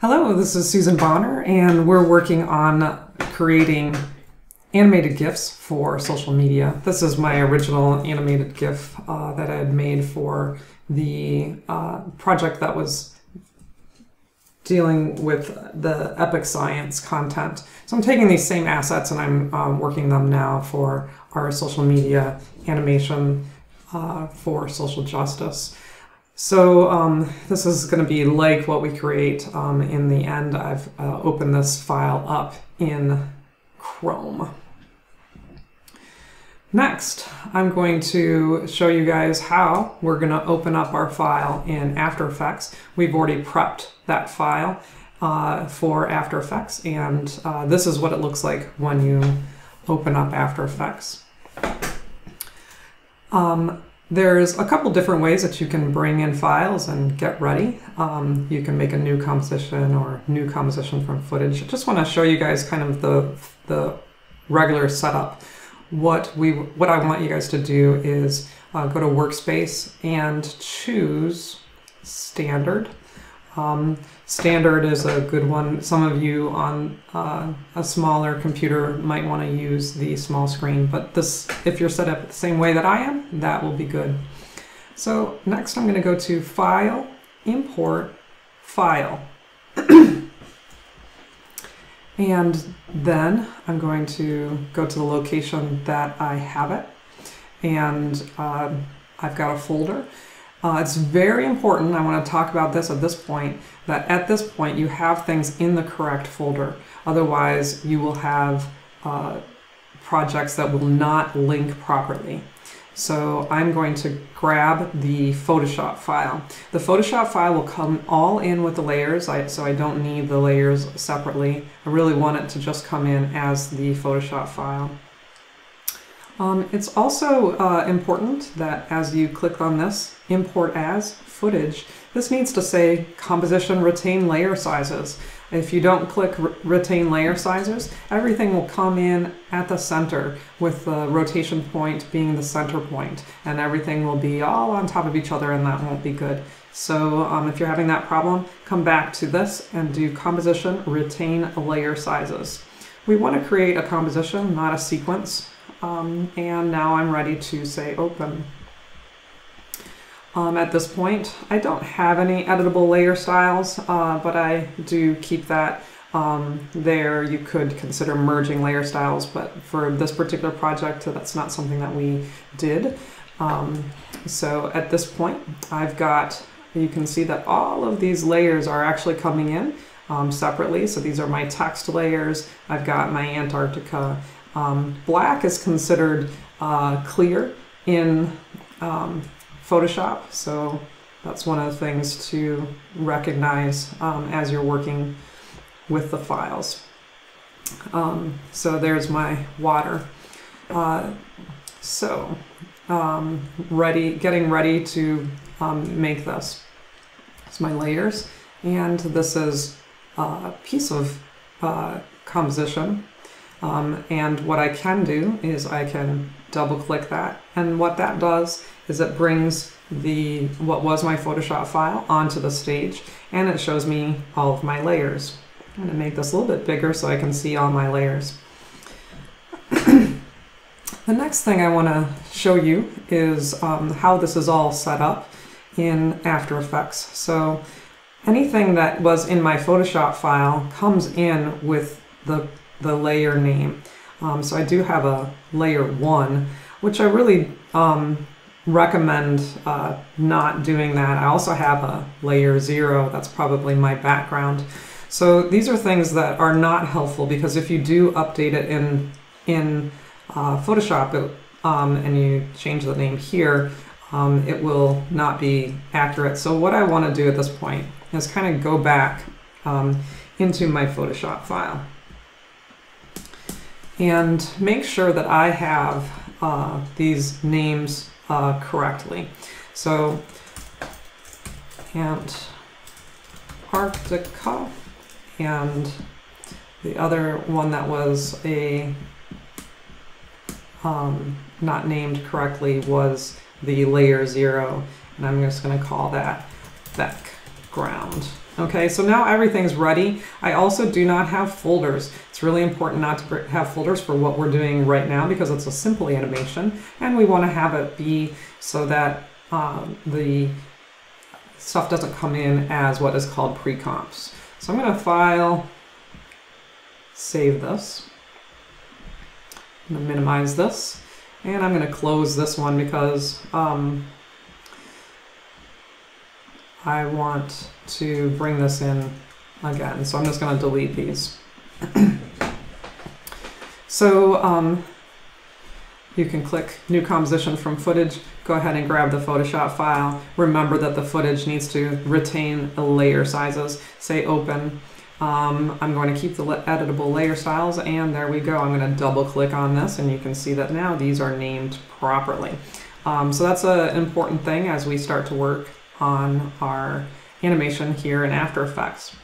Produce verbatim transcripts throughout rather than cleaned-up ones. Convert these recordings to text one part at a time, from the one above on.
Hello, this is Susan Bonner, and we're working on creating animated GIFs for social media. This is my original animated GIF uh, that I had made for the uh, project that was dealing with the Epic Science content. So I'm taking these same assets and I'm um, working them now for our social media animation uh, for social justice. So um, this is going to be like what we create um, in the end. I've uh, opened this file up in Chrome. Next, I'm going to show you guys how we're going to open up our file in After Effects. We've already prepped that file uh, for After Effects, and uh, this is what it looks like when you open up After Effects. Um, There's a couple different ways that you can bring in files and get ready. Um, you can make a new composition or new composition from footage. I just want to show you guys kind of the, the regular setup. What, we, what I want you guys to do is uh, go to Workspace and choose Standard. Um, standard is a good one. Some of you on uh, a smaller computer might want to use the small screen, but this, if you're set up the same way that I am, that will be good. So next I'm going to go to File, Import, File. And then I'm going to go to the location that I have it. And uh, I've got a folder. Uh, it's very important, I want to talk about this at this point, that at this point you have things in the correct folder. Otherwise, you will have uh, projects that will not link properly. So I'm going to grab the Photoshop file. The Photoshop file will come all in with the layers, I, so I don't need the layers separately. I really want it to just come in as the Photoshop file. Um, it's also uh, important that as you click on this, import as footage, this needs to say composition retain layer sizes. If you don't click retain layer sizes, everything will come in at the center with the rotation point being the center point, and everything will be all on top of each other and that won't be good. So um, if you're having that problem, come back to this and do composition retain layer sizes. We want to create a composition, not a sequence. Um, and now I'm ready to say open. Um, at this point, I don't have any editable layer styles, uh, but I do keep that um, there. You could consider merging layer styles, but for this particular project, that's not something that we did. Um, so at this point, I've got, you can see that all of these layers are actually coming in um, separately. So these are my text layers. I've got my Antarctica. Um, black is considered uh, clear in um, Photoshop, so that's one of the things to recognize um, as you're working with the files. Um, so there's my water. Uh, so um, ready, getting ready to um, make this. It's my layers, and this is a piece of uh, composition. Um, and what I can do is I can double click that, and what that does is it brings the what was my Photoshop file onto the stage, and it shows me all of my layers. I'm going to make this a little bit bigger so I can see all my layers. The next thing I want to show you is um, how this is all set up in After Effects. So anything that was in my Photoshop file comes in with the the layer name. Um, so I do have a layer one, which I really um, recommend uh, not doing that. I also have a layer zero, that's probably my background. So these are things that are not helpful, because if you do update it in, in uh, Photoshop it, um, and you change the name here, um, it will not be accurate. So what I want to do at this point is kind of go back um, into my Photoshop file and make sure that I have uh, these names uh, correctly. So Antarctica, and the other one that was a um, not named correctly was the layer zero, and I'm just going to call that background. Okay, so now everything's ready. I also do not have folders. It's really important not to have folders for what we're doing right now because it's a simple animation, and we want to have it be so that um, the stuff doesn't come in as what is called pre-comps. So I'm going to file, save this, I'm going to minimize this, and I'm going to close this one because um, I want to bring this in again. So I'm just going to delete these. So um, you can click New Composition from Footage, go ahead and grab the Photoshop file. Remember that the footage needs to retain the layer sizes. Say Open. Um, I'm going to keep the editable layer styles, and there we go. I'm going to double click on this, and you can see that now these are named properly. Um, so that's an important thing as we start to work on our animation here in After Effects.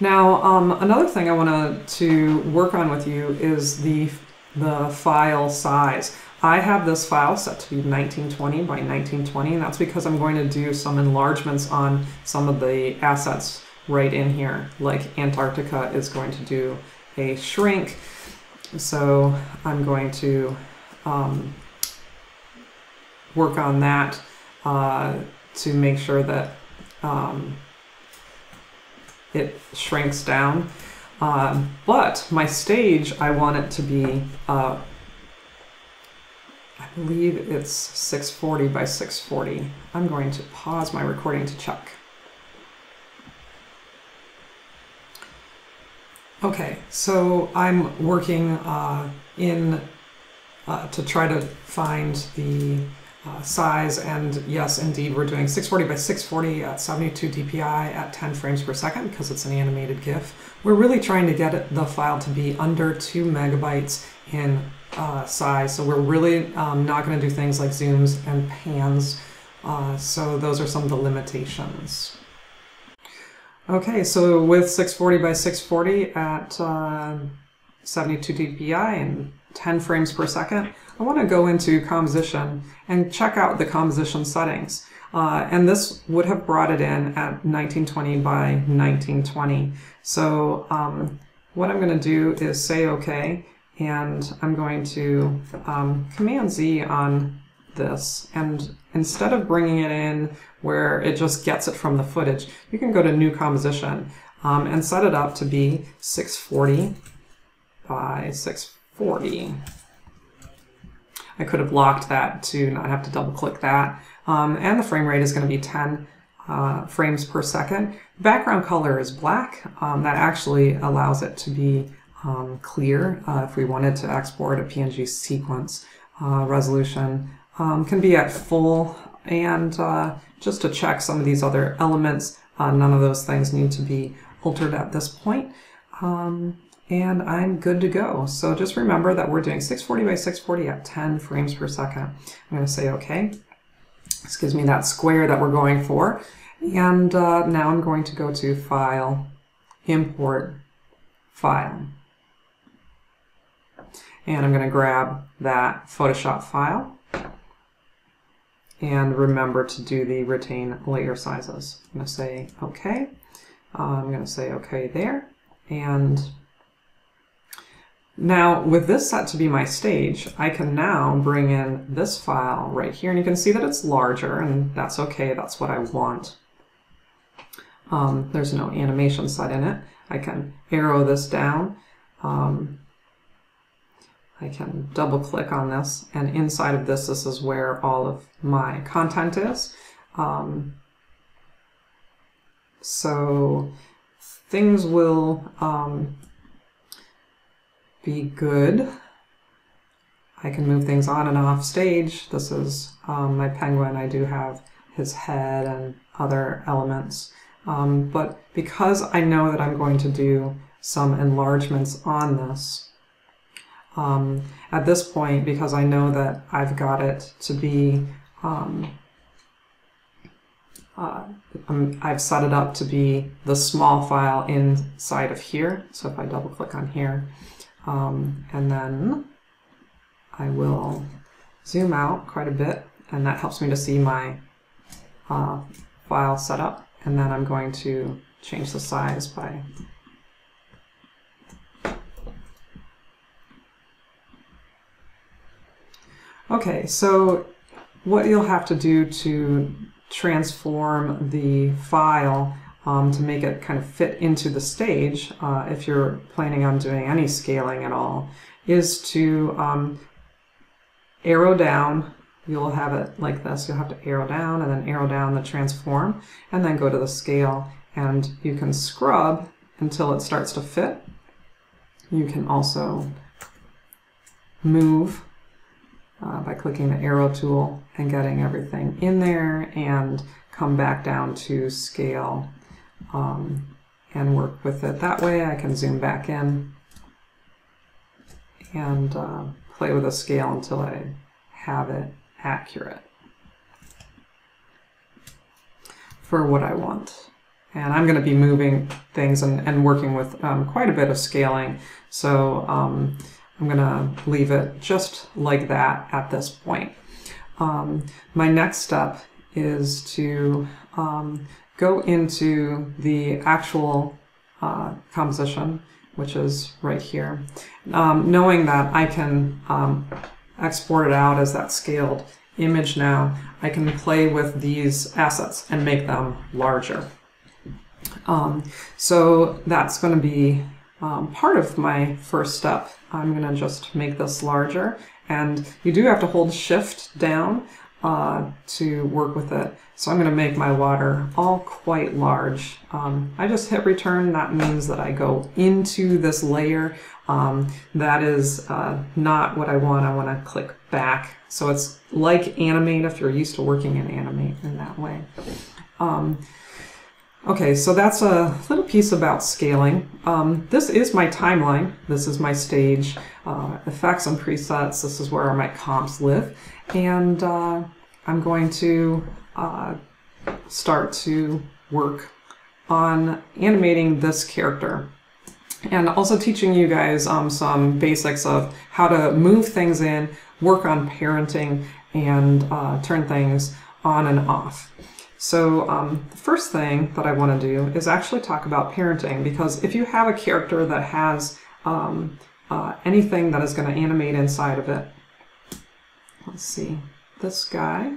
Now, um, another thing I wanted to work on with you is the, the file size. I have this file set to be nineteen twenty by nineteen twenty, and that's because I'm going to do some enlargements on some of the assets right in here, like Antarctica is going to do a shrink. So I'm going to um, work on that uh, to make sure that um, it shrinks down. Uh, but my stage, I want it to be, uh, I believe it's six forty by six forty. I'm going to pause my recording to check. Okay, so I'm working uh, in uh, to try to find the Uh, size, and yes, indeed, we're doing six forty by six forty at seventy-two D P I at ten frames per second because it's an animated GIF. We're really trying to get it, the file to be under two megabytes in uh, size, so we're really um, not going to do things like zooms and pans. Uh, so those are some of the limitations. Okay, so with six forty by six forty at uh, seventy-two D P I and ten frames per second, I want to go into composition and check out the composition settings. Uh, and this would have brought it in at nineteen twenty by nineteen twenty. So um, what I'm going to do is say OK, and I'm going to um, Command Z on this. And instead of bringing it in where it just gets it from the footage, you can go to New Composition um, and set it up to be six forty by six forty. I could have locked that to not have to double click that. Um, and the frame rate is going to be ten uh, frames per second. Background color is black. Um, that actually allows it to be um, clear uh, if we wanted to export a P N G sequence. Uh, resolution um, can be at full. And uh, just to check some of these other elements, uh, none of those things need to be altered at this point. Um, And I'm good to go. So just remember that we're doing six forty by six forty at ten frames per second. I'm going to say OK. This gives me that square that we're going for. And uh, now I'm going to go to File, Import, File. And I'm going to grab that Photoshop file. And remember to do the retain layer sizes. I'm going to say OK. Uh, I'm going to say OK there. And now, with this set to be my stage, I can now bring in this file right here, and you can see that it's larger, and that's okay, that's what I want. Um, there's no animation set in it. I can arrow this down. Um, I can double click on this, and inside of this, this is where all of my content is. Um, so things will um, be good. I can move things on and off stage. This is um, my penguin. I do have his head and other elements. Um, but because I know that I'm going to do some enlargements on this, um, at this point, because I know that I've got it to be, um, uh, I've set it up to be the small file inside of here. So if I double click on here, Um, and then I will zoom out quite a bit, and that helps me to see my uh, file setup. and then I'm going to change the size by okay, so what you'll have to do to transform the file um, to make it kind of fit into the stage, uh, if you're planning on doing any scaling at all, is to um, arrow down. You'll have it like this. You'll have to arrow down and then arrow down the transform, and then go to the scale, and you can scrub until it starts to fit. You can also move Uh, by clicking the arrow tool and getting everything in there, and come back down to scale um, and work with it that way. I can zoom back in and uh, play with the scale until I have it accurate for what I want. And I'm going to be moving things and, and working with um, quite a bit of scaling, so um, I'm going to leave it just like that at this point. Um, my next step is to um, go into the actual uh, composition, which is right here, um, knowing that I can um, export it out as that scaled image now. I can play with these assets and make them larger. Um, so that's going to be Um, part of my first step. I'm going to just make this larger, and you do have to hold shift down uh, to work with it. So I'm going to make my water all quite large. Um, I just hit return. That means that I go into this layer. Um, that is uh, not what I want. I want to click back. So it's like animate if you're used to working in animate in that way. Um, Okay, so that's a little piece about scaling. Um, this is my timeline. This is my stage, uh, effects and presets. This is where my comps live. And uh, I'm going to uh, start to work on animating this character, and also teaching you guys um, some basics of how to move things in, work on parenting, and uh, turn things on and off. So um, the first thing that I want to do is actually talk about parenting, because if you have a character that has um, uh, anything that is going to animate inside of it, let's see, this guy,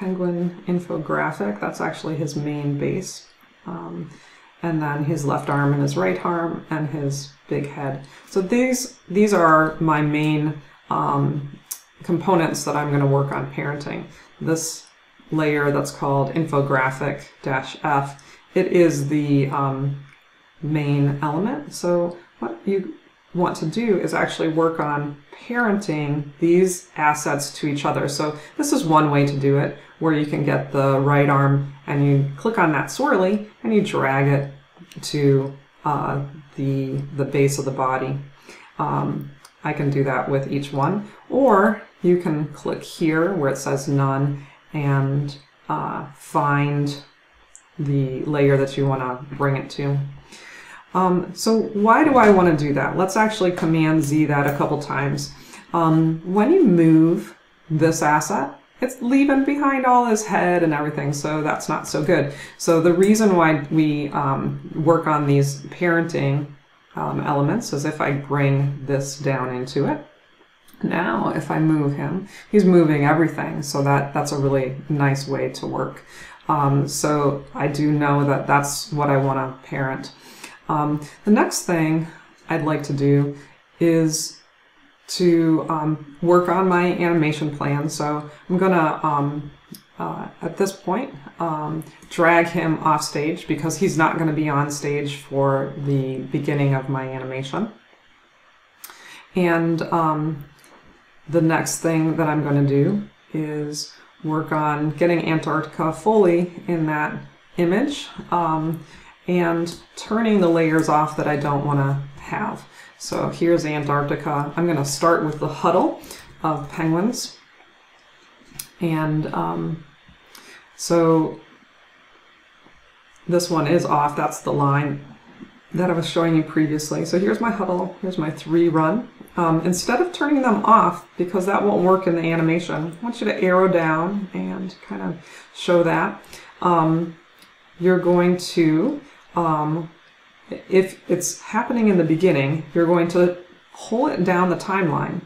penguin infographic, that's actually his main base, um, and then his left arm and his right arm and his big head. So these, these are my main um, components that I'm going to work on parenting. This layer that's called infographic-f. It is the um, main element. So what you want to do is actually work on parenting these assets to each other. So this is one way to do it, where you can get the right arm and you click on that swirly and you drag it to uh, the, the base of the body. Um, I can do that with each one, or you can click here where it says none and uh, find the layer that you want to bring it to. Um, so why do I want to do that? Let's actually Command Z that a couple times. Um, when you move this asset, it's leaving behind all his head and everything, so that's not so good. So the reason why we um, work on these parenting um, elements is if I bring this down into it, now if I move him, he's moving everything, so that that's a really nice way to work. Um, so I do know that that's what I want to parent. Um, the next thing I'd like to do is to um, work on my animation plan. So I'm gonna um, uh, at this point um, drag him off stage, because he's not going to be on stage for the beginning of my animation. And um, the next thing that I'm going to do is work on getting Antarctica fully in that image um, and turning the layers off that I don't want to have. So here's Antarctica. I'm going to start with the huddle of penguins. And um, so this one is off. That's the line that I was showing you previously. So here's my huddle. Here's my three run. Um, instead of turning them off, because that won't work in the animation, I want you to arrow down and kind of show that. Um, you're going to, um, if it's happening in the beginning, you're going to pull it down the timeline.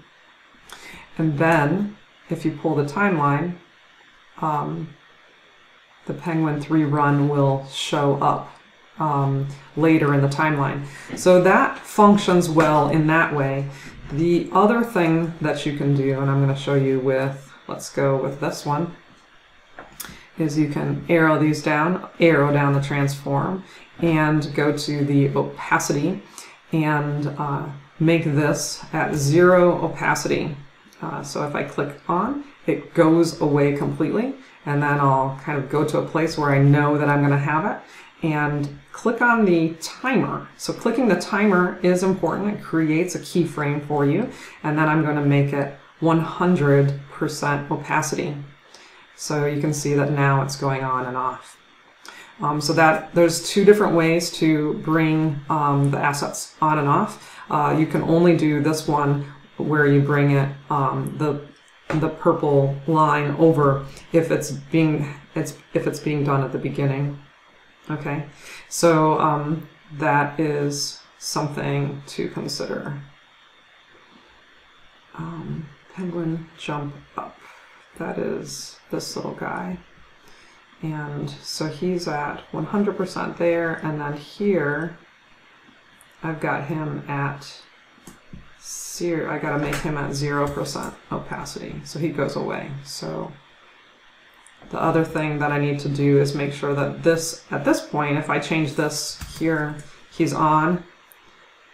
And then, if you pull the timeline, um, the Penguin three run will show up um, later in the timeline. So that functions well in that way. The other thing that you can do, and I'm going to show you with, let's go with this one, is you can arrow these down, arrow down the transform, and go to the opacity, and uh, make this at zero opacity. Uh, so if I click on, it goes away completely, and then I'll kind of go to a place where I know that I'm going to have it, and click on the timer. So clicking the timer is important. It creates a keyframe for you, and then I'm going to make it one hundred percent opacity. So you can see that now it's going on and off. Um, so that there's two different ways to bring um, the assets on and off. Uh, you can only do this one where you bring it um, the the purple line over if it's being it's if it's being done at the beginning. Okay, so um, that is something to consider. Um, Penguin jump up. That is this little guy. And so he's at one hundred percent there, and then here I've got him at zero. I gotta make him at zero percent opacity, so he goes away. So the other thing that I need to do is make sure that this, at this point, if I change this here, he's on,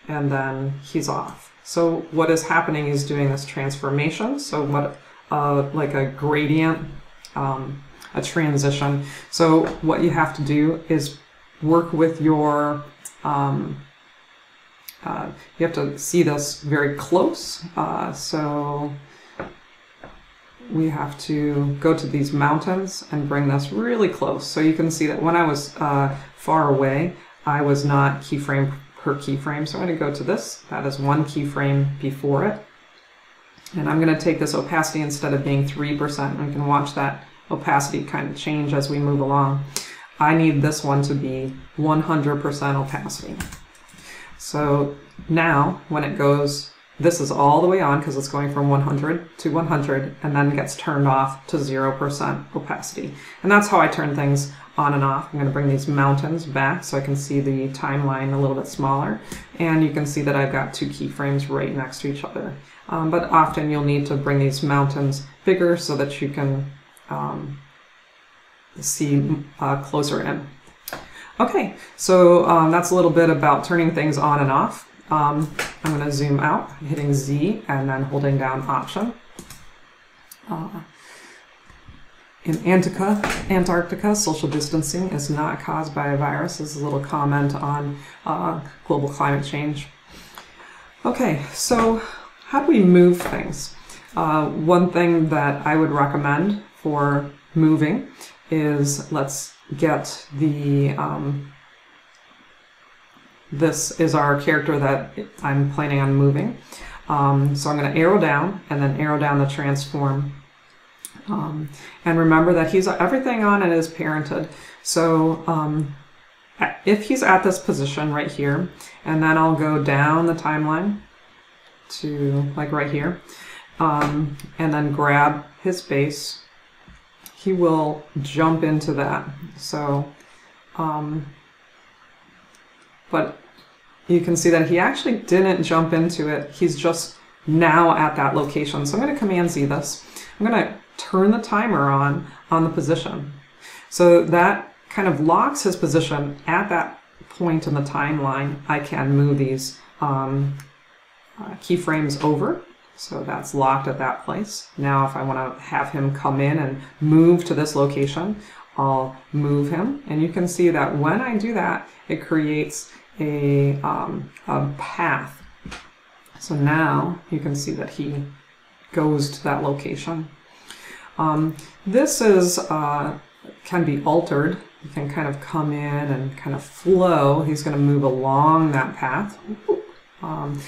and then he's off. So what is happening is doing this transformation, so what, uh, like a gradient, um, a transition. So what you have to do is work with your, um, uh, you have to see this very close. Uh, so we have to go to these mountains and bring this really close. So you can see that when I was uh, far away, I was not keyframe per keyframe. So I'm going to go to this. That is one keyframe before it. And I'm going to take this opacity instead of being three percent. We can watch that opacity kind of change as we move along. I need this one to be one hundred percent opacity. So now when it goes, this is all the way on because it's going from one hundred to one hundred and then gets turned off to zero percent opacity. And that's how I turn things on and off. I'm going to bring these mountains back so I can see the timeline a little bit smaller. And you can see that I've got two keyframes right next to each other. Um, but often you'll need to bring these mountains bigger so that you can Um, see uh, closer in. Okay, so um, that's a little bit about turning things on and off. Um, I'm going to zoom out, hitting Z and then holding down Option. Uh, in Antarctica, Antarctica, social distancing is not caused by a virus. This is a little comment on uh, global climate change. Okay, so how do we move things? Uh, one thing that I would recommend for moving is let's get the, um, this is our character that I'm planning on moving. Um, so I'm going to arrow down and then arrow down the transform. Um, and remember that he's everything on it is parented. So um, if he's at this position right here, and then I'll go down the timeline to like right here, um, and then grab his base, he will jump into that. So, um, but you can see that he actually didn't jump into it. He's just now at that location. So I'm going to Command Z this. I'm going to turn the timer on, on the position. So that kind of locks his position at that point in the timeline. I can move these um, uh, keyframes over. So that's locked at that place. Now if I want to have him come in and move to this location, I'll move him. And you can see that when I do that, it creates a, um, a path. So now you can see that he goes to that location. Um, this is uh, can be altered. You can kind of come in and kind of flow. He's going to move along that path. Um,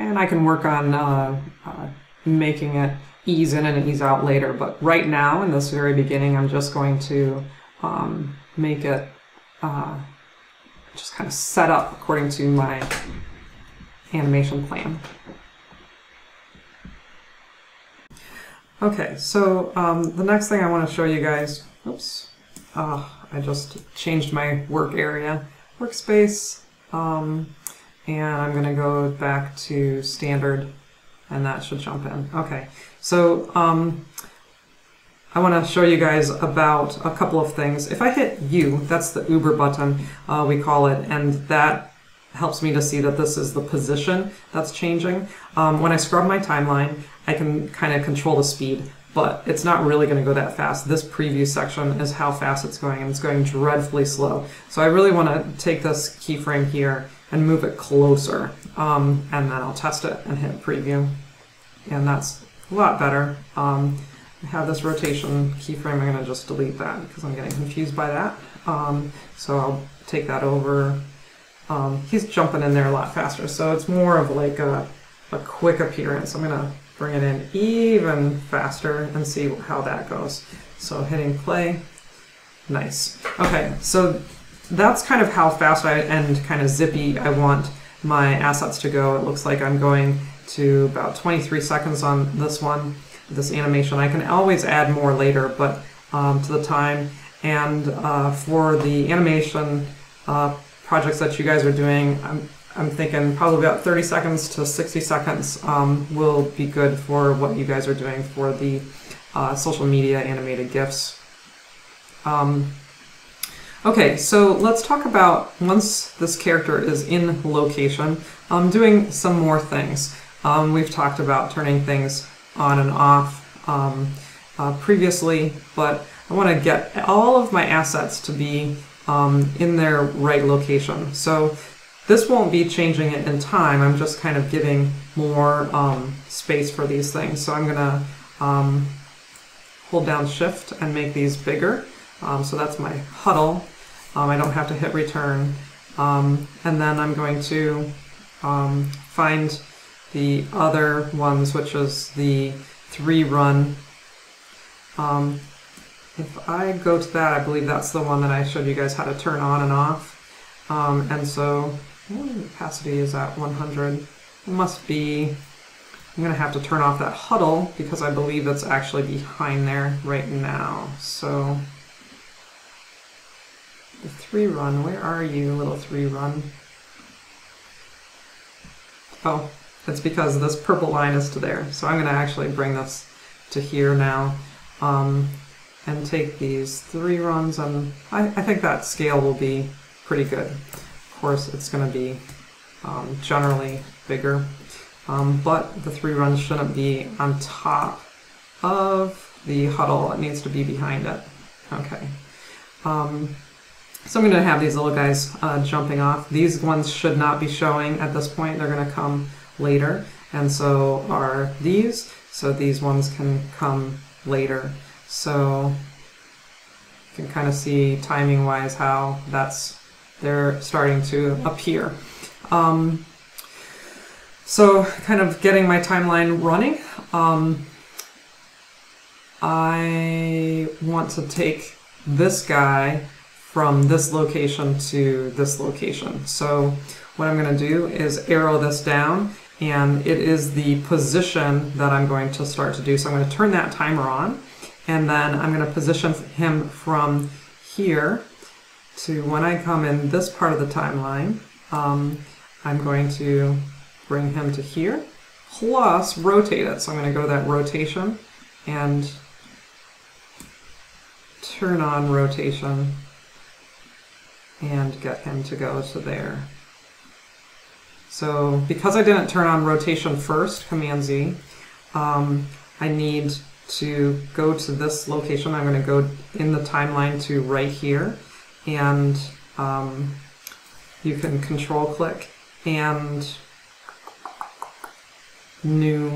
And I can work on uh, uh, making it ease in and ease out later. But right now, in this very beginning, I'm just going to um, make it uh, just kind of set up according to my animation plan. Okay, so um, the next thing I want to show you guys, oops, uh, I just changed my work area, workspace, um, and I'm going to go back to standard, and that should jump in. Okay, so um, I want to show you guys about a couple of things. If I hit U, that's the Uber button, uh, we call it, and that helps me to see that this is the position that's changing. Um, when I scrub my timeline, I can kind of control the speed, but it's not really going to go that fast. This preview section is how fast it's going, and it's going dreadfully slow. So I really want to take this keyframe here and move it closer, um, and then I'll test it and hit preview. And that's a lot better. Um, I have this rotation keyframe. I'm going to just delete that because I'm getting confused by that. Um, so I'll take that over. Um, he's jumping in there a lot faster, so it's more of like a, a quick appearance. I'm going to bring it in even faster and see how that goes. So hitting play, nice. Okay, so that's kind of how fast I and kind of zippy I want my assets to go. It looks like I'm going to about twenty-three seconds on this one, this animation. I can always add more later, but um, to the time. And uh, for the animation uh, projects that you guys are doing, I'm, I'm thinking probably about thirty seconds to sixty seconds um, will be good for what you guys are doing for the uh, social media animated GIFs. Um, okay, so let's talk about once this character is in location, um, doing some more things. Um, we've talked about turning things on and off um, uh, previously, but I want to get all of my assets to be um, in their right location. So this won't be changing it in time, I'm just kind of giving more um, space for these things. So I'm gonna um, hold down shift and make these bigger. Um, so that's my huddle. Um, I don't have to hit return. Um, and then I'm going to um, find the other ones, which is the three run. Um, if I go to that, I believe that's the one that I showed you guys how to turn on and off. Um, and so, opacity is at one hundred. It must be, I'm gonna have to turn off that huddle because I believe it's actually behind there right now. So, the three run, where are you, little three run? Oh, it's because this purple line is to there. So I'm gonna actually bring this to here now um, and take these three runs, and I, I think that scale will be pretty good. Of course, it's going to be um, generally bigger, um, but the three runs shouldn't be on top of the huddle. It needs to be behind it. Okay. Um, so I'm going to have these little guys uh, jumping off. These ones should not be showing at this point. They're going to come later, and so are these. So these ones can come later. So you can kind of see timing-wise how that's they're starting to appear. Um, so kind of getting my timeline running. Um, I want to take this guy from this location to this location. So what I'm going to do is arrow this down, and it is the position that I'm going to start to do. So I'm going to turn that timer on, and then I'm going to position him from here to when I come in this part of the timeline. um, I'm going to bring him to here, plus rotate it. So I'm going to go to that rotation and turn on rotation and get him to go to there. So because I didn't turn on rotation first, Command Z, um, I need to go to this location. I'm going to go in the timeline to right here, and um, you can control click and new,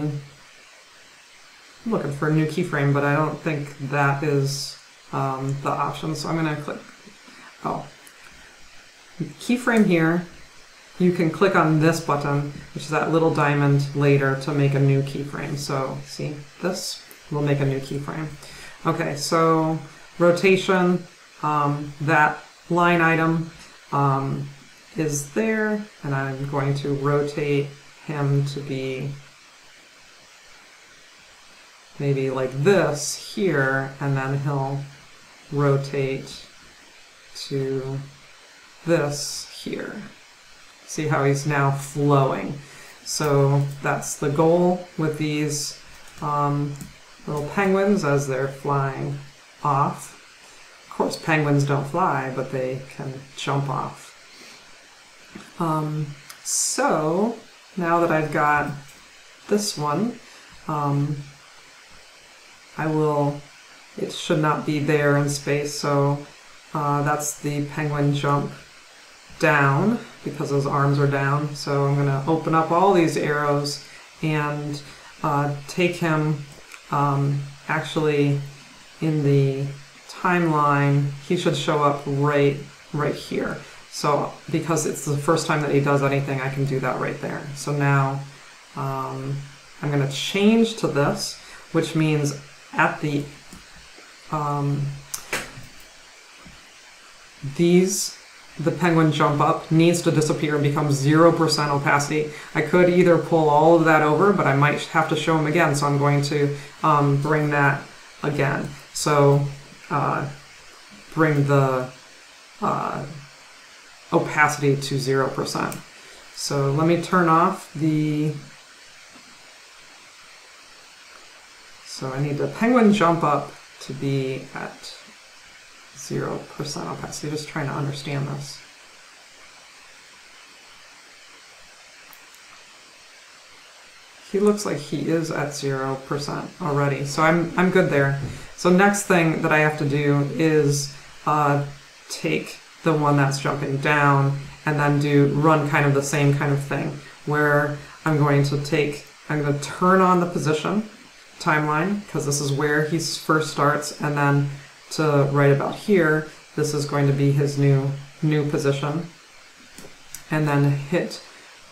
I'm looking for a new keyframe, but I don't think that is um, the option, so I'm going to click, oh, keyframe here. You can click on this button, which is that little diamond later, to make a new keyframe. So see, this will make a new keyframe. Okay, so rotation. Um, that line item um, is there, and I'm going to rotate him to be maybe like this here, and then he'll rotate to this here. See how he's now flowing. So that's the goal with these um, little penguins as they're flying off. Of course, penguins don't fly, but they can jump off. Um, so now that I've got this one, um, I will, it should not be there in space, so uh, that's the penguin jump down because those arms are down. So I'm going to open up all these arrows and uh, take him um, actually in the timeline. He should show up right, right here. So because it's the first time that he does anything, I can do that right there. So now um, I'm going to change to this, which means at the um, these the penguin jump up needs to disappear and become zero percent opacity. I could either pull all of that over, but I might have to show him again, so I'm going to um, bring that again. So uh, bring the uh, opacity to zero percent. So let me turn off the... So I need the penguin jump up to be at zero percent opacity. Just trying to understand this. He looks like he is at zero percent already, so I'm, I'm good there. So next thing that I have to do is uh, take the one that's jumping down and then do run kind of the same kind of thing where I'm going to take, I'm going to turn on the position timeline, because this is where he first starts, and then to right about here, this is going to be his new new position, and then hit.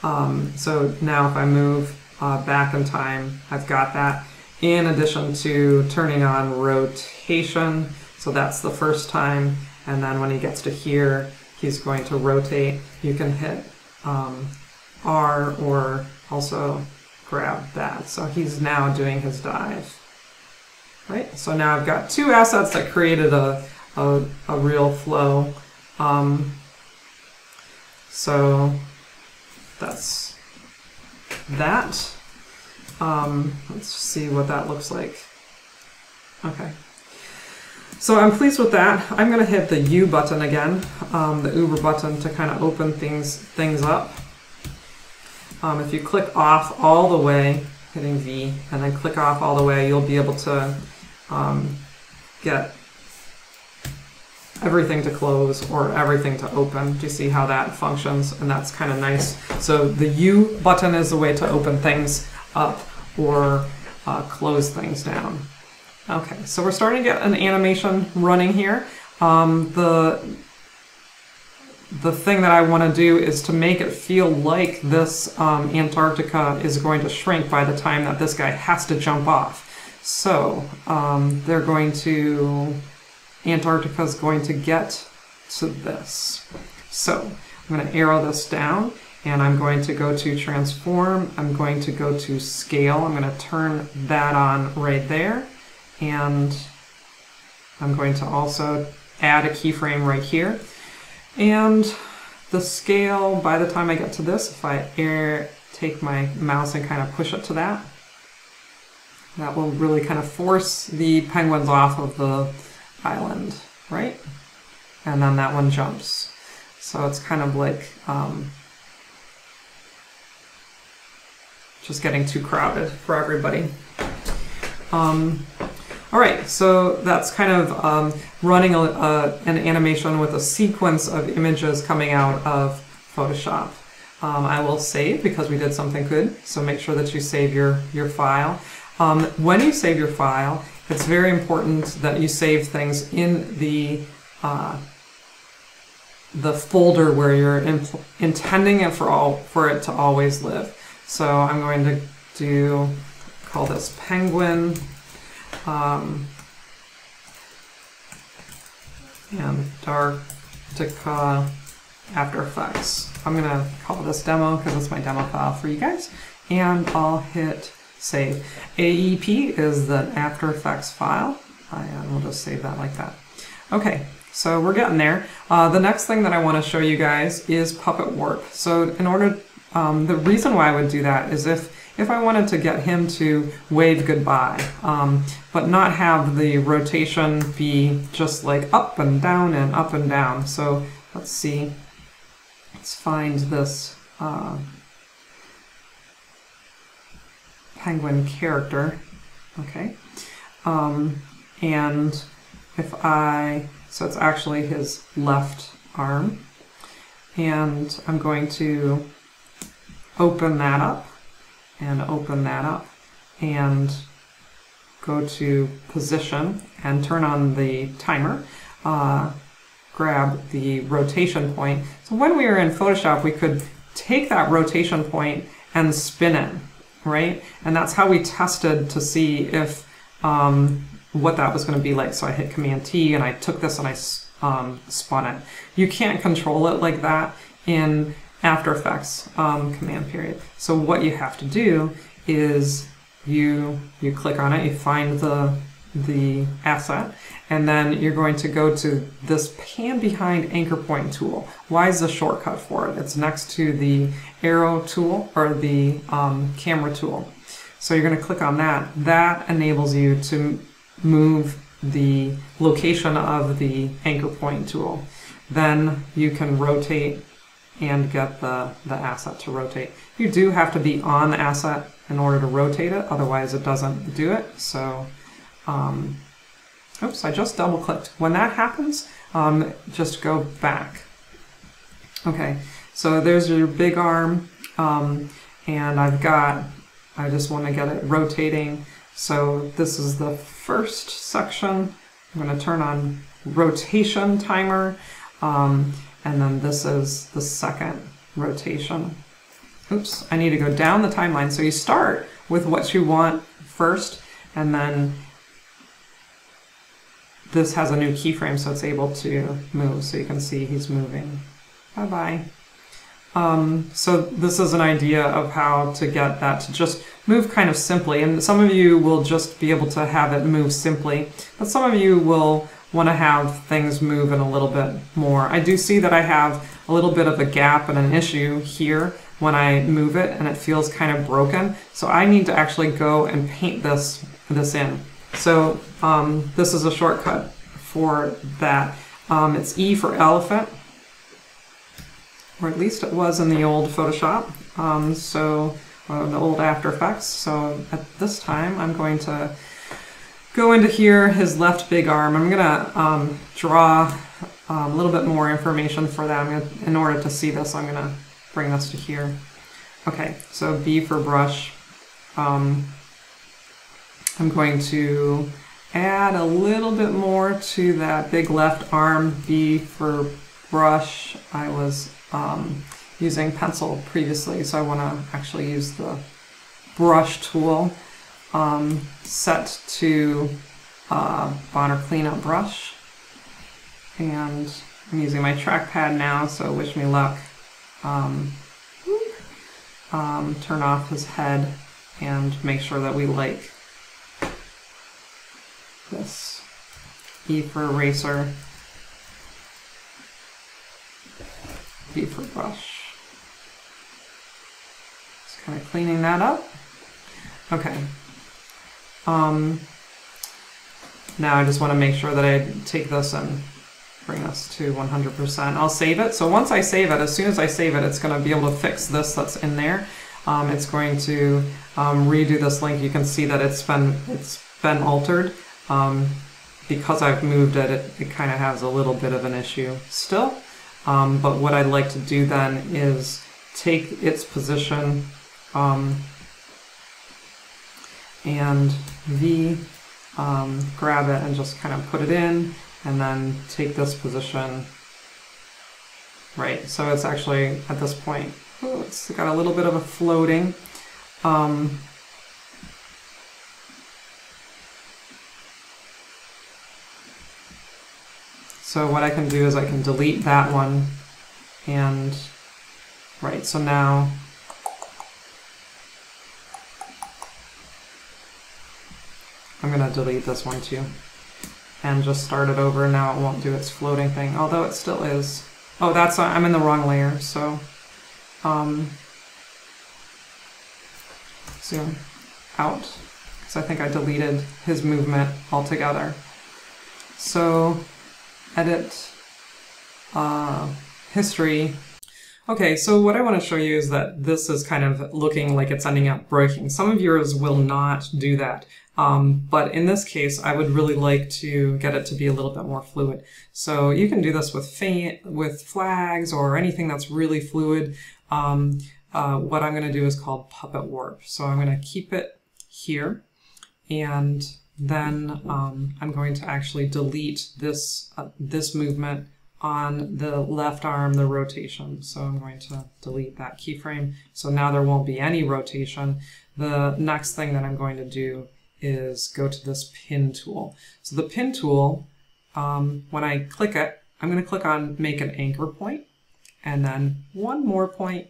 Um, so now if I move uh, back in time, I've got that. In addition to turning on rotation, so that's the first time, and then when he gets to here, he's going to rotate. You can hit um, R or also grab that. So he's now doing his dive. Right? So now I've got two assets that created a, a, a real flow. Um, so that's that. Um, let's see what that looks like. Okay. So I'm pleased with that. I'm going to hit the U button again, um, the Uber button, to kind of open things, things up. Um, if you click off all the way, hitting V, and then click off all the way, you'll be able to um, get everything to close or everything to open. Do you see how that functions? And that's kind of nice. So the U button is the way to open things up or uh, close things down. Okay, so we're starting to get an animation running here. Um, the The thing that I want to do is to make it feel like this um, Antarctica is going to shrink by the time that this guy has to jump off. So um, they're going to, Antarctica is going to get to this. So I'm going to arrow this down, and I'm going to go to transform. I'm going to go to scale. I'm going to turn that on right there. And I'm going to also add a keyframe right here. And the scale, by the time I get to this, if I air, take my mouse and kind of push it to that, that will really kind of force the penguins off of the island, right? And then that one jumps. So it's kind of like um, just getting too crowded for everybody. Um, All right, so that's kind of um, running a, a, an animation with a sequence of images coming out of Photoshop. Um, I will save because we did something good, so make sure that you save your, your file. Um, when you save your file, it's very important that you save things in the, uh, the folder where you're impl- intending it for, all, for it to always live. So I'm going to do, call this Penguin. Um, and Antarctica to uh, After Effects. I'm gonna call this demo because it's my demo file for you guys, and I'll hit save. A E P is the After Effects file, and we'll just save that like that. Okay, so we're getting there. Uh, the next thing that I want to show you guys is Puppet Warp. So in order, um, the reason why I would do that is if if I wanted to get him to wave goodbye, um, but not have the rotation be just like up and down and up and down. So let's see, let's find this uh, penguin character, okay, um, and if I, so it's actually his left arm, and I'm going to open that up, and open that up, and go to position and turn on the timer, uh, grab the rotation point. So when we were in Photoshop, we could take that rotation point and spin it, right? And that's how we tested to see if um, what that was going to be like. So I hit Command T and I took this and I um, spun it. You can't control it like that in After Effects um, command period. So what you have to do is you you click on it, you find the the asset, and then you're going to go to this pan behind anchor point tool. Why is the shortcut for it? It's next to the arrow tool or the um, camera tool. So you're going to click on that. That enables you to move the location of the anchor point tool. Then you can rotate and get the, the asset to rotate. You do have to be on the asset in order to rotate it, otherwise it doesn't do it. So, um, oops, I just double clicked. When that happens, um, just go back. Okay, so there's your big arm, um, and I've got, I just want to get it rotating. So this is the first section. I'm going to turn on rotation timer. Um, And then this is the second rotation. Oops, I need to go down the timeline. So you start with what you want first, and then this has a new keyframe, so it's able to move. So you can see he's moving. Bye-bye. Um, so this is an idea of how to get that to just move kind of simply. And some of you will just be able to have it move simply, but some of you will want to have things move in a little bit more. I do see that I have a little bit of a gap and an issue here when I move it, and it feels kind of broken. So I need to actually go and paint this this in. So um, this is a shortcut for that. Um, it's E for elephant, or at least it was in the old Photoshop. Um, so uh, the old After Effects. So at this time, I'm going to go into here, his left big arm. I'm gonna um, draw um, a little bit more information for that. I'm gonna, in order to see this, I'm gonna bring this to here. Okay, so B for brush. Um, I'm going to add a little bit more to that big left arm. B for brush. I was um, using pencil previously, so I wanna actually use the brush tool. Um, set to uh, Bonner Cleanup Brush, and I'm using my trackpad now, so wish me luck. Um, um, turn off his head and make sure that we like this. E for eraser, B for brush. Just kind of cleaning that up. Okay. Um, now I just want to make sure that I take this and bring this to one hundred percent. I'll save it. So once I save it, as soon as I save it, it's going to be able to fix this that's in there. Um, it's going to um, redo this link. You can see that it's been, it's been altered. Um, because I've moved it, it, it kind of has a little bit of an issue still. Um, but what I'd like to do then is take its position, um, and V, um, grab it and just kind of put it in, and then take this position, right? So it's actually, at this point, oh, it's got a little bit of a floating. Um, So what I can do is I can delete that one, and right, so now I'm going to delete this one too and just start it over. Now it won't do its floating thing, although it still is. Oh, that's, I'm in the wrong layer, so um, zoom out, because I think I deleted his movement altogether. So edit uh, history. Okay, so what I want to show you is that this is kind of looking like it's ending up breaking. Some of yours will not do that, um, but in this case, I would really like to get it to be a little bit more fluid. So you can do this with faint, with flags or anything that's really fluid. Um, uh, what I'm going to do is called Puppet Warp. So I'm going to keep it here, and then um, I'm going to actually delete this uh, this movement on the left arm, the rotation. So I'm going to delete that keyframe. So now there won't be any rotation. The next thing that I'm going to do is go to this pin tool. So the pin tool, um, when I click it, I'm going to click on make an anchor point, and then one more point,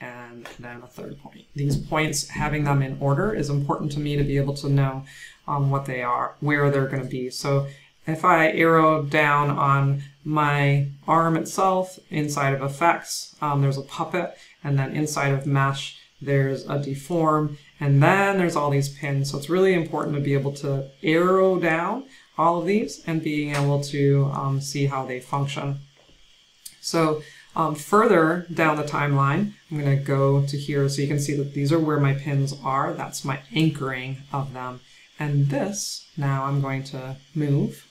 and then a third point. These points, having them in order is important to me to be able to know um, what they are, where they're going to be. So if I arrow down on my arm itself, inside of effects, um, there's a puppet, and then inside of mesh, there's a deform, and then there's all these pins. So it's really important to be able to arrow down all of these and being able to um, see how they function. So um, further down the timeline, I'm going to go to here so you can see that these are where my pins are. That's my anchoring of them. And this, now I'm going to move,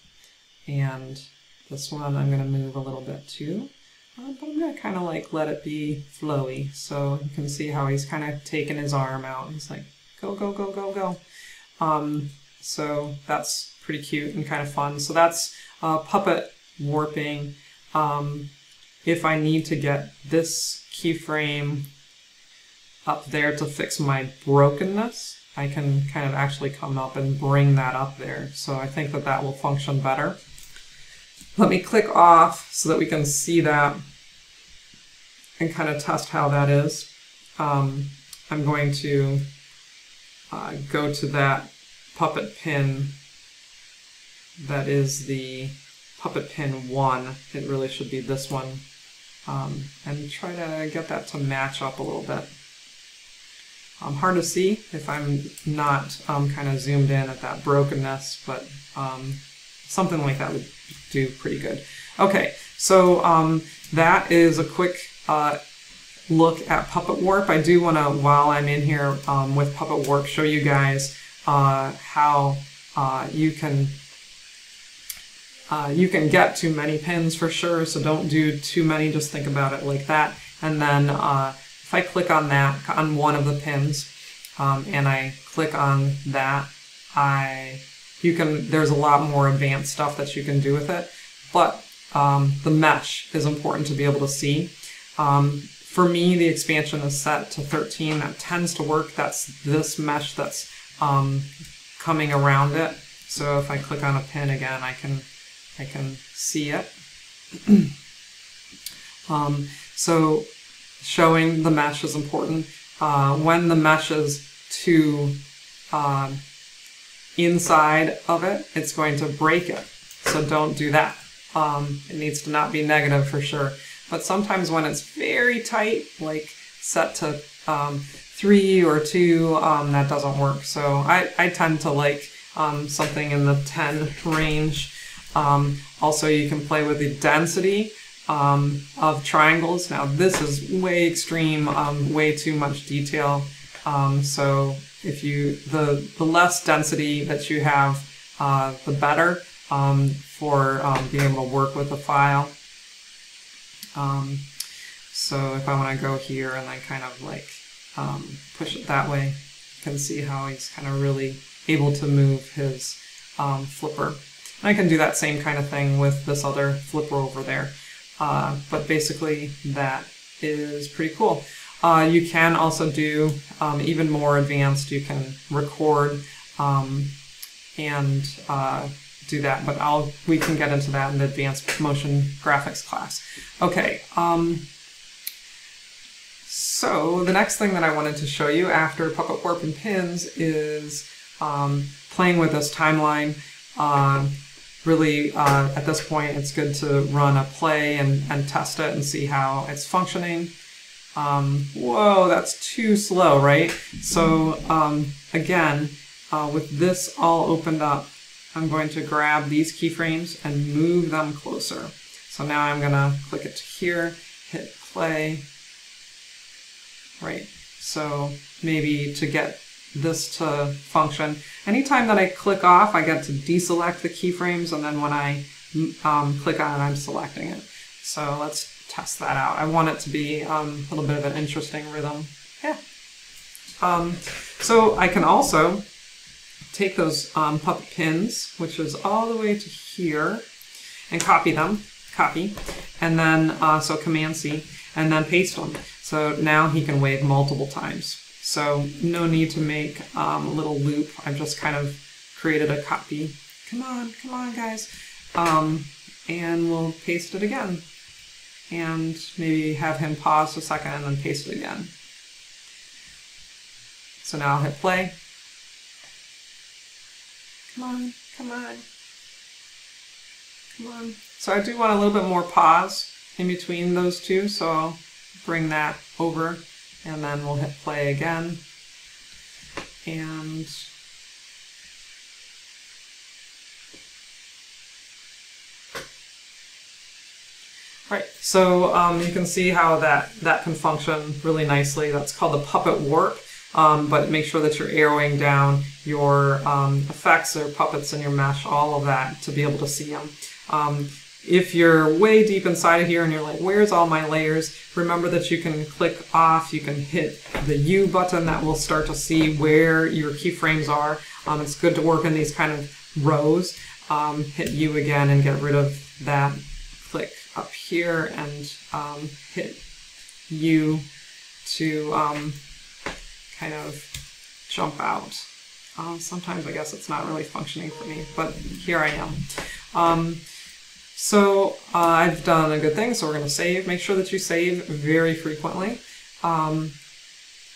and this one I'm going to move a little bit too, uh, but I'm going to kind of like let it be flowy. So you can see how he's kind of taking his arm out. He's like, go, go, go, go, go. Um, so that's pretty cute and kind of fun. So that's uh, puppet warping. Um, if I need to get this keyframe up there to fix my brokenness, I can kind of actually come up and bring that up there. So I think that that will function better. Let me click off so that we can see that and kind of test how that is. Um, I'm going to uh, go to that puppet pin that is the puppet pin one. It really should be this one. Um, and try to get that to match up a little bit. Um, hard to see if I'm not um, kind of zoomed in at that brokenness, but um, something like that would do pretty good. Okay, so um, that is a quick uh, look at Puppet Warp. I do want to, while I'm in here um, with Puppet Warp, show you guys uh, how uh, you can uh, you can get too many pins for sure, so don't do too many, just think about it like that. And then uh, if I click on that, on one of the pins, um, and I click on that, I, you can, there's a lot more advanced stuff that you can do with it, but um, the mesh is important to be able to see. Um, for me, the expansion is set to thirteen. That tends to work. That's this mesh that's um, coming around it. So if I click on a pin again, I can, I can see it. um, so. Showing the mesh is important. Uh, when the mesh is too uh, inside of it, it's going to break it. So don't do that. Um, it needs to not be negative for sure. But sometimes when it's very tight, like set to um, three or two, um, that doesn't work. So I, I tend to like um, something in the ten range. Um, also, you can play with the density Um, of triangles. Now this is way extreme, um, way too much detail. Um, so if you, the, the less density that you have, uh, the better um, for um, being able to work with the file. Um, so if I want to go here and then kind of like um, push it that way, you can see how he's kind of really able to move his um, flipper. And I can do that same kind of thing with this other flipper over there. Uh, but basically that is pretty cool. Uh, you can also do um, even more advanced. You can record um, and uh, do that, but I'll we can get into that in the advanced motion graphics class. Okay. Um, so the next thing that I wanted to show you after Puppet Warp and Pins is um, playing with this timeline. Um, really, uh, at this point, it's good to run a play and, and test it and see how it's functioning. Um, whoa, that's too slow, right? So um, again, uh, with this all opened up, I'm going to grab these keyframes and move them closer. So now I'm going to click it here, hit play, right? So maybe to get this to function, anytime that I click off, I get to deselect the keyframes, and then when I um, click on it, I'm selecting it. So let's test that out. I want it to be um, a little bit of an interesting rhythm. Yeah. Um, so I can also take those um, puppet pins, which is all the way to here, and copy them, copy, and then, uh, so Command-C, and then paste them. So now he can wave multiple times. So no need to make um, a little loop. I've just kind of created a copy. Come on, come on, guys. Um, and we'll paste it again. And maybe have him pause a second and then paste it again. So now I'll hit play. Come on, come on, come on. So I do want a little bit more pause in between those two, so I'll bring that over and then we'll hit play again. And right, so um, you can see how that, that can function really nicely. That's called the Puppet Warp, um, but make sure that you're arrowing down your um, effects or puppets in your mesh, all of that, to be able to see them. Um, if you're way deep inside of here and you're like, where's all my layers? Remember that you can click off, you can hit the U button, that will start to see where your keyframes are. Um, it's good to work in these kind of rows. Um, hit U again and get rid of that. Click up here and um, hit U to um, kind of jump out. Um, sometimes I guess it's not really functioning for me, but here I am. Um, so uh, I've done a good thing, so we're going to save. Make sure that you save very frequently. Um,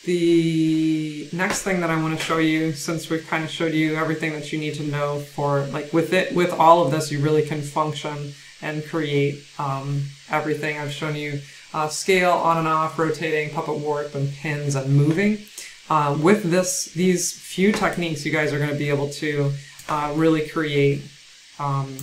the next thing that I want to show you, since we've kind of showed you everything that you need to know for, like with it, with all of this, you really can function and create um, everything. I've shown you uh, scale, on and off, rotating, Puppet Warp, and pins, and moving. Uh, with this, these few techniques, you guys are going to be able to uh, really create um,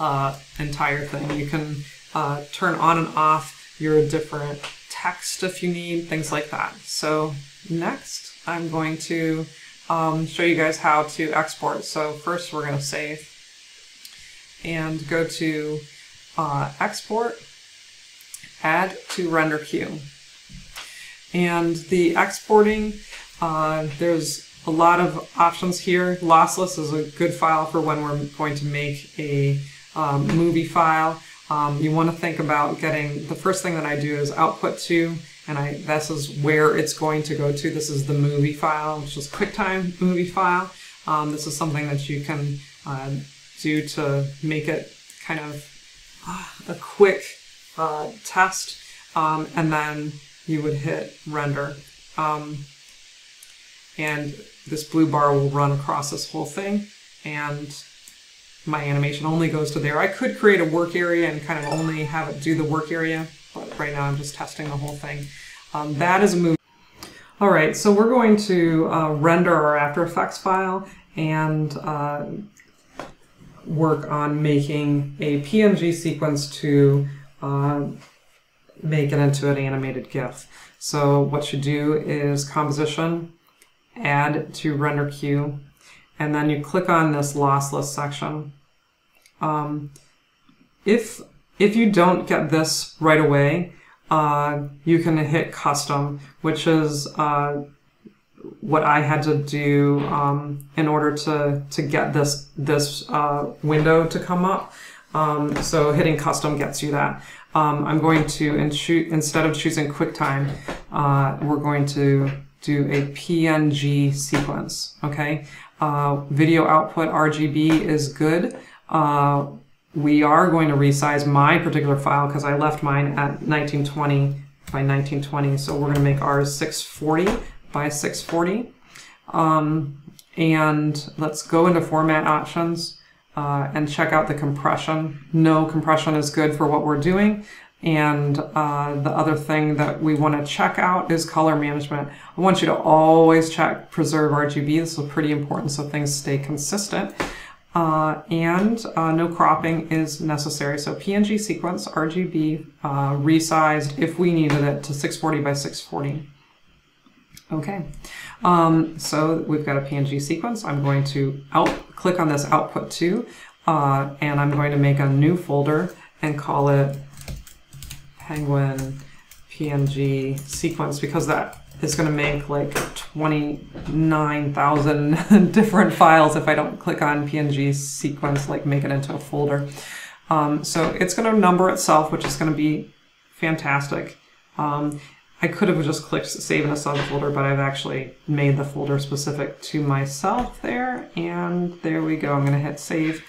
uh, entire thing. You can uh, turn on and off your different text if you need, things like that. So next, I'm going to um, show you guys how to export. So first, we're going to save and go to uh, Export, Add to Render Queue. And the exporting, uh, there's a lot of options here. Lossless is a good file for when we're going to make a um, movie file. Um, you want to think about getting, the first thing that I do is output to, and I, this is where it's going to go to. This is the movie file, which is QuickTime movie file. Um, this is something that you can uh, do to make it kind of a quick uh, test, um, and then you would hit render. Um, and this blue bar will run across this whole thing, and my animation only goes to there. I could create a work area and kind of only have it do the work area, but right now I'm just testing the whole thing. Um, that is a movie. All right, so we're going to uh, render our After Effects file and uh, work on making a P N G sequence to uh, make it into an animated GIF. So what you do is composition, add to render queue, and then you click on this lossless section. Um, if, if you don't get this right away, uh, you can hit custom, which is uh, what I had to do um, in order to, to get this, this uh, window to come up. Um, so hitting custom gets you that. Um, I'm going to, instead of choosing QuickTime, uh, we're going to do a P N G sequence, okay? uh, video output R G B is good. Uh, we are going to resize my particular file because I left mine at nineteen twenty by nineteen twenty. So we're going to make ours six forty by six forty. Um, and let's go into format options uh, and check out the compression. No compression is good for what we're doing. And uh, the other thing that we want to check out is color management. I want you to always check preserve R G B. This is pretty important so things stay consistent. Uh, and uh, no cropping is necessary. So P N G sequence, R G B, uh, resized if we needed it to six forty by six forty. Okay, um, so we've got a P N G sequence. I'm going to out click on this output two, uh, and I'm going to make a new folder and call it Penguin P N G sequence, because that is going to make like twenty-nine thousand different files if I don't click on P N G sequence, like make it into a folder. Um, so it's going to number itself, which is going to be fantastic. Um, I could have just clicked save in a subfolder, but I've actually made the folder specific to myself there. And there we go. I'm going to hit save.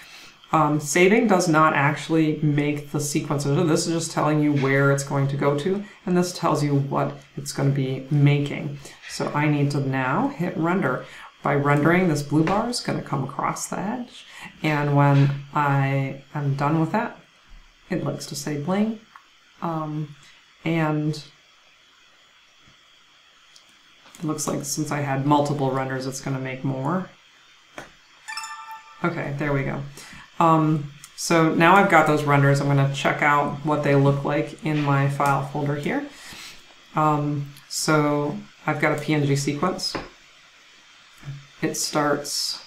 Um, saving does not actually make the sequence. This is just telling you where it's going to go to, and this tells you what it's going to be making. So I need to now hit render. By rendering, this blue bar is going to come across the edge, and when I am done with that, it looks to say bling. Um, and it looks like since I had multiple renders, it's going to make more. Okay, there we go. Um, so now I've got those renders. I'm going to check out what they look like in my file folder here. Um, so I've got a P N G sequence. It starts,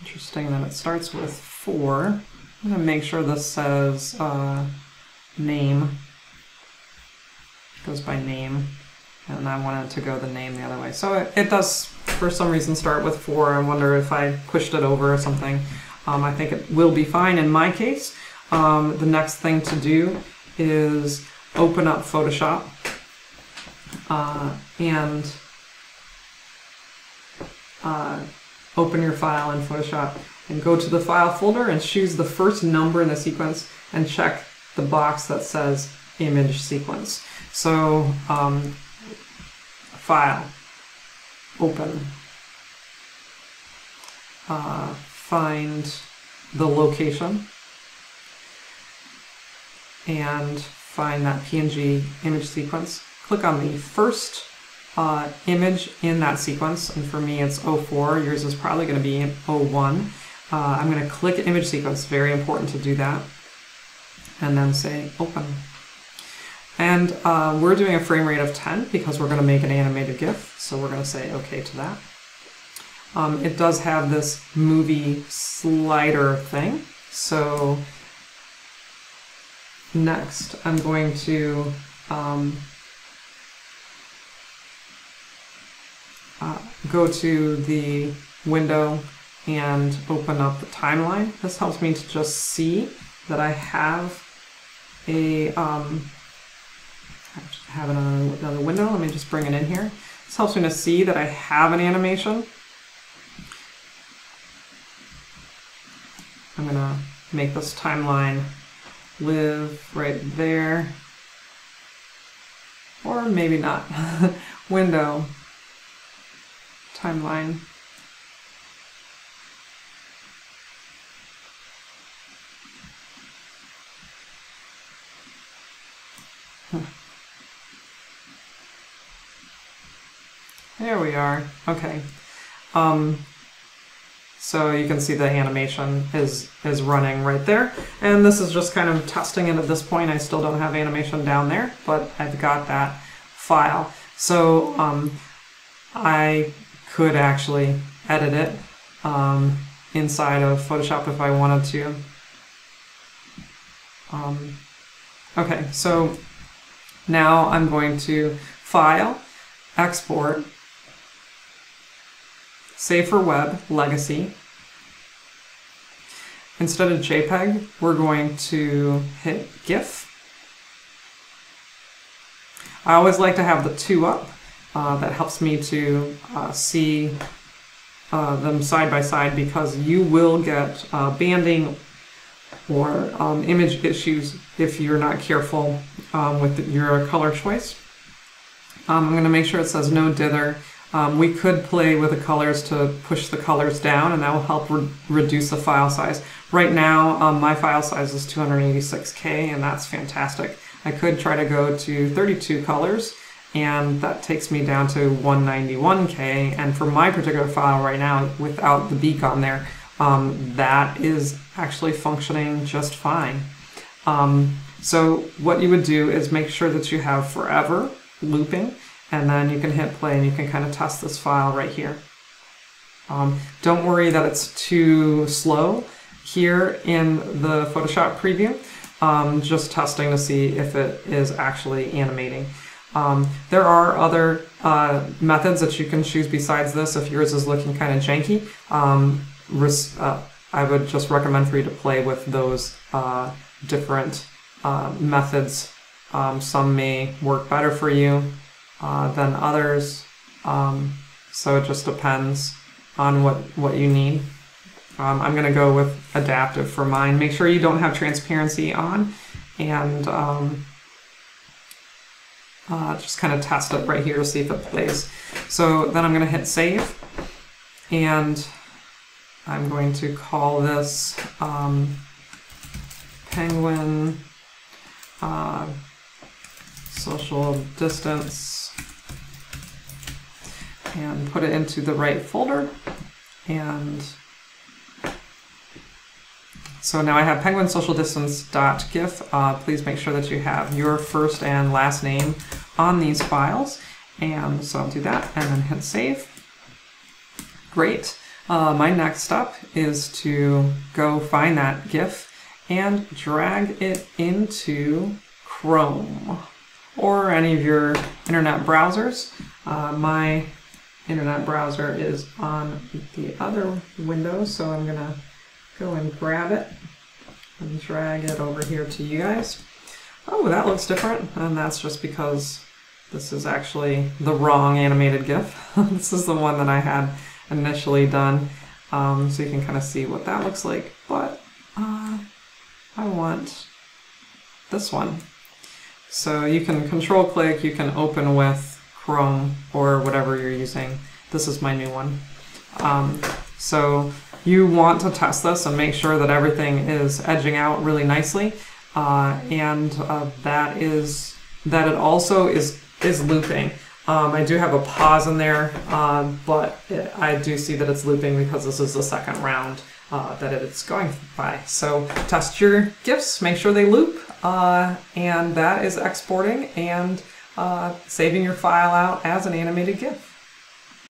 interesting that it starts with four. I'm going to make sure this says uh, name. It goes by name, and I wanted to go the name the other way. So it, it does, for some reason, start with four. I wonder if I pushed it over or something. Um, I think it will be fine in my case. Um, the next thing to do is open up Photoshop uh, and uh, open your file in Photoshop and go to the file folder and choose the first number in the sequence and check the box that says image sequence. So um, file, open, uh, find the location, and find that P N G image sequence. Click on the first uh, image in that sequence, and for me it's oh four, yours is probably going to be oh one. Uh, I'm going to click image sequence, very important to do that, and then say open. And uh, we're doing a frame rate of ten because we're going to make an animated GIF, so we're going to say okay to that. Um, it does have this movie slider thing. So next I'm going to um, uh, go to the window and open up the timeline. This helps me to just see that I have a, um, I just have another, another window. Let me just bring it in here. This helps me to see that I have an animation. I'm going to make this timeline live right there, or maybe not. Window, timeline. Huh. There we are. Okay. Um, So you can see the animation is, is running right there. And this is just kind of testing it at this point. I still don't have animation down there, but I've got that file. So um, I could actually edit it um, inside of Photoshop if I wanted to. Um, okay, so now I'm going to File, Export, Save for Web, Legacy. Instead of JPEG, we're going to hit GIF. I always like to have the two up. Uh, that helps me to uh, see uh, them side by side, because you will get uh, banding or um, image issues if you're not careful um, with your color choice. Um, I'm going to make sure it says no dither. Um, we could play with the colors to push the colors down, and that will help re reduce the file size. Right now, um, my file size is two hundred eighty-six K, and that's fantastic. I could try to go to thirty-two colors, and that takes me down to one ninety-one K. And for my particular file right now, without the beak on there, um, that is actually functioning just fine. Um, so what you would do is make sure that you have forever looping, and then you can hit play and you can kind of test this file right here. Um, don't worry that it's too slow here in the Photoshop preview. Um, just testing to see if it is actually animating. Um, there are other uh, methods that you can choose besides this if yours is looking kind of janky. Um, uh, I would just recommend for you to play with those uh, different uh, methods. Um, some may work better for you Uh, than others, um, so it just depends on what, what you need. Um, I'm going to go with adaptive for mine. Make sure you don't have transparency on, and um, uh, just kind of test it right here to see if it plays. So then I'm going to hit save, and I'm going to call this um, Penguin uh, Social Distance, and put it into the right folder. And so now I have Penguin Social Distance.gif. Uh, please make sure that you have your first and last name on these files. And so I'll do that and then hit save. Great. Uh, my next step is to go find that GIF and drag it into Chrome or any of your internet browsers. Uh, my internet browser is on the other window, so I'm gonna go and grab it and drag it over here to you guys. Oh, that looks different, and that's just because this is actually the wrong animated GIF. This is the one that I had initially done, um, so you can kind of see what that looks like, but uh, I want this one. So you can control click, you can open with Chrome or whatever you're using. This is my new one. Um, so you want to test this and make sure that everything is edging out really nicely, uh, and uh, that is that it also is is looping. Um, I do have a pause in there, uh, but it, I do see that it's looping because this is the second round uh, that it's going by. So test your GIFs, make sure they loop, uh, and that is exporting and. Uh, saving your file out as an animated GIF.